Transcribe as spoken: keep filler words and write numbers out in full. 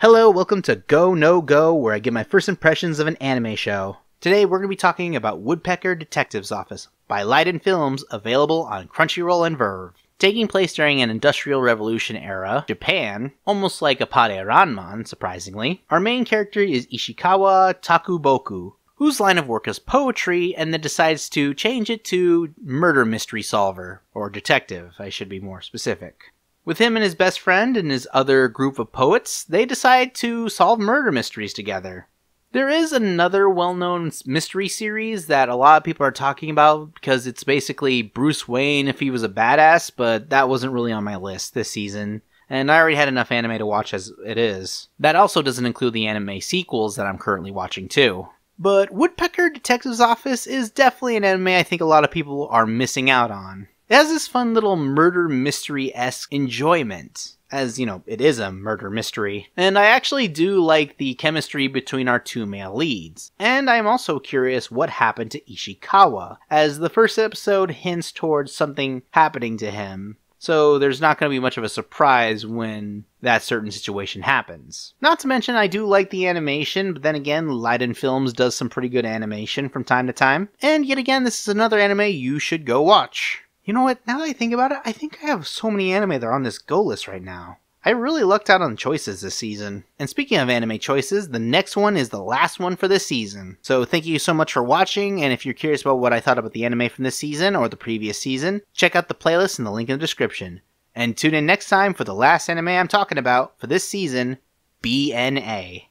Hello, welcome to Go No Go, where I give my first impressions of an anime show. Today we're going to be talking about Woodpecker Detective's Office by Leiden Films, available on Crunchyroll and Verve. Taking place during an industrial revolution era, Japan, almost like Appare Ranman, surprisingly, our main character is Ishikawa Takuboku, whose line of work is poetry and then decides to change it to murder mystery solver, or detective, I should be more specific. With him and his best friend and his other group of poets, they decide to solve murder mysteries together. There is another well-known mystery series that a lot of people are talking about because it's basically Bruce Wayne if he was a badass, but that wasn't really on my list this season, and I already had enough anime to watch as it is. That also doesn't include the anime sequels that I'm currently watching too. But Woodpecker Detective's Office is definitely an anime I think a lot of people are missing out on. It has this fun little murder mystery-esque enjoyment, as, you know, it is a murder mystery. And I actually do like the chemistry between our two male leads. And I'm also curious what happened to Ishikawa, as the first episode hints towards something happening to him. So there's not going to be much of a surprise when that certain situation happens. Not to mention, I do like the animation, but then again, Leiden Films does some pretty good animation from time to time. And yet again, this is another anime you should go watch. You know what, now that I think about it, I think I have so many anime that are on this go list right now. I really lucked out on choices this season. And speaking of anime choices, the next one is the last one for this season. So thank you so much for watching, and if you're curious about what I thought about the anime from this season or the previous season, check out the playlist in the link in the description. And tune in next time for the last anime I'm talking about for this season, B N A.